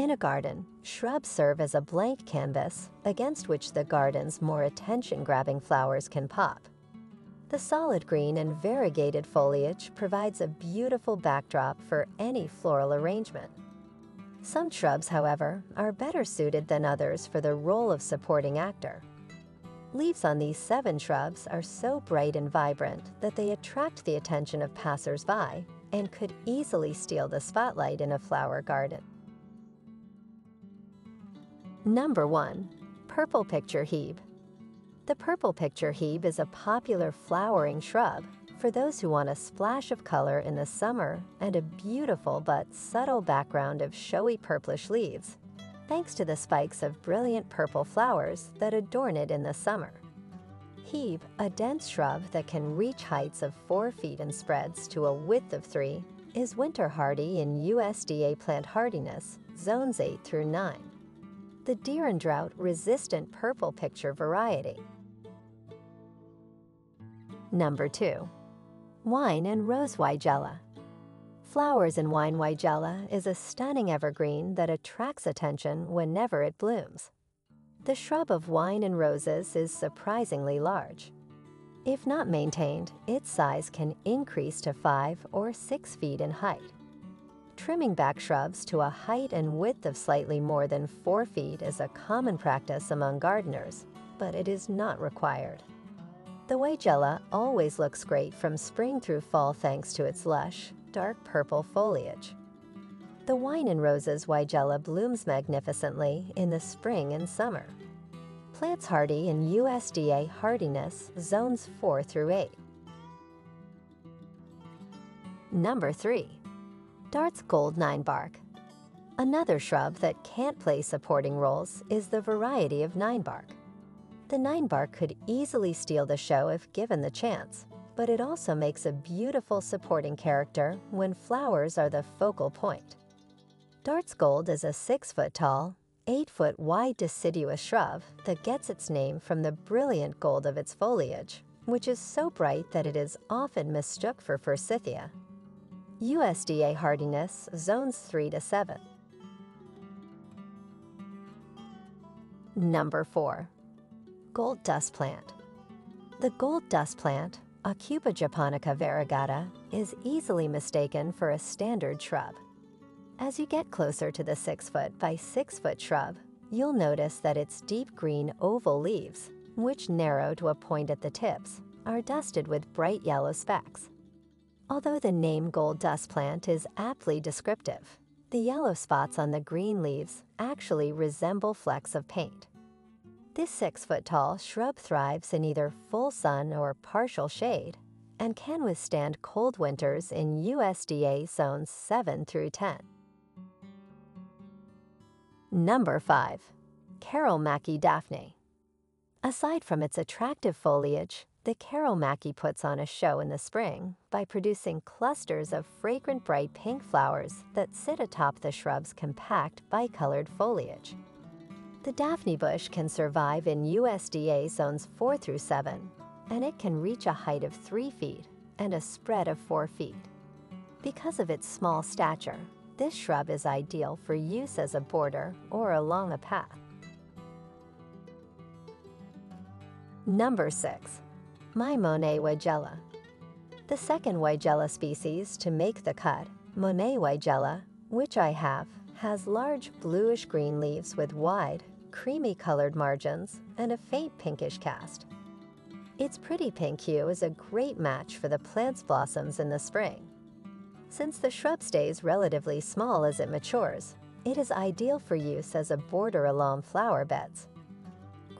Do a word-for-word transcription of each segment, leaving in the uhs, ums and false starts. In a garden, shrubs serve as a blank canvas against which the garden's more attention-grabbing flowers can pop. The solid green and variegated foliage provides a beautiful backdrop for any floral arrangement. Some shrubs, however, are better suited than others for the role of supporting actor. Leaves on these seven shrubs are so bright and vibrant that they attract the attention of passers-by and could easily steal the spotlight in a flower garden. Number one. Purple Picture Hebe. The Purple Picture Hebe is a popular flowering shrub for those who want a splash of color in the summer and a beautiful but subtle background of showy purplish leaves, thanks to the spikes of brilliant purple flowers that adorn it in the summer. Hebe, a dense shrub that can reach heights of four feet and spreads to a width of three, is winter hardy in U S D A plant hardiness, zones eight through nine. The deer and drought-resistant Purple Picture variety. Number two. Wine and Rose Weigela. Flowers and Wine Weigela is a stunning evergreen that attracts attention whenever it blooms. The shrub of wine and roses is surprisingly large. If not maintained, its size can increase to five or six feet in height. Trimming back shrubs to a height and width of slightly more than four feet is a common practice among gardeners, but it is not required. The Weigela always looks great from spring through fall thanks to its lush, dark purple foliage. The Wine and Roses Weigela blooms magnificently in the spring and summer. Plants hardy in U S D A hardiness, zones four through eight. Number three. Darts Gold Ninebark. Another shrub that can't play supporting roles is the variety of ninebark. The ninebark could easily steal the show if given the chance, but it also makes a beautiful supporting character when flowers are the focal point. Darts Gold is a six foot tall, eight foot wide deciduous shrub that gets its name from the brilliant gold of its foliage, which is so bright that it is often mistook for forsythia. U S D A hardiness, zones three to seven. Number four. Gold Dust Plant. The Gold Dust Plant, Acuba japonica variegata, is easily mistaken for a standard shrub. As you get closer to the six foot by six foot shrub, you'll notice that its deep green oval leaves, which narrow to a point at the tips, are dusted with bright yellow specks. Although the name Gold Dust Plant is aptly descriptive, the yellow spots on the green leaves actually resemble flecks of paint. This six foot tall shrub thrives in either full sun or partial shade and can withstand cold winters in U S D A zones seven through ten. Number five. Carol Mackie Daphne. Aside from its attractive foliage, the Carol Mackie puts on a show in the spring by producing clusters of fragrant bright pink flowers that sit atop the shrub's compact bicolored foliage. The Daphne bush can survive in U S D A zones four through seven, and it can reach a height of three feet and a spread of four feet. Because of its small stature, this shrub is ideal for use as a border or along a path. Number six. My Monet Weigela. The second Weigela species to make the cut, Monet Weigela, which I have, has large bluish-green leaves with wide, creamy-colored margins and a faint pinkish cast. Its pretty pink hue is a great match for the plant's blossoms in the spring. Since the shrub stays relatively small as it matures, it is ideal for use as a border along flower beds.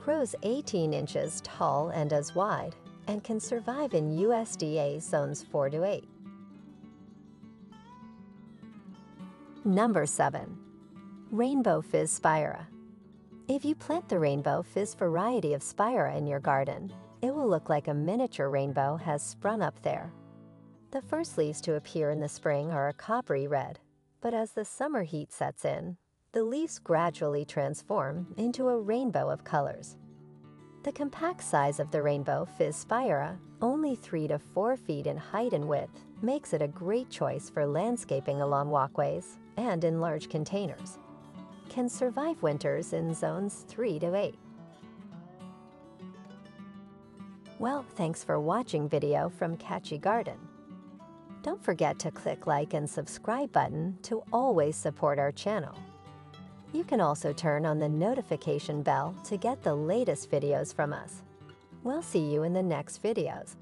Grows eighteen inches tall and as wide, and can survive in U S D A zones four to eight. Number seven. Rainbow Fizz Spirea. If you plant the Rainbow Fizz variety of Spirea in your garden, it will look like a miniature rainbow has sprung up there. The first leaves to appear in the spring are a coppery red, but as the summer heat sets in, the leaves gradually transform into a rainbow of colors. The compact size of the Rainbow Fizz Spirea, only three to four feet in height and width, makes it a great choice for landscaping along walkways and in large containers. can survive winters in zones three to eight. Well, thanks for watching video from Catchy Garden. Don't forget to click like and subscribe button to always support our channel. You can also turn on the notification bell to get the latest videos from us. We'll see you in the next videos.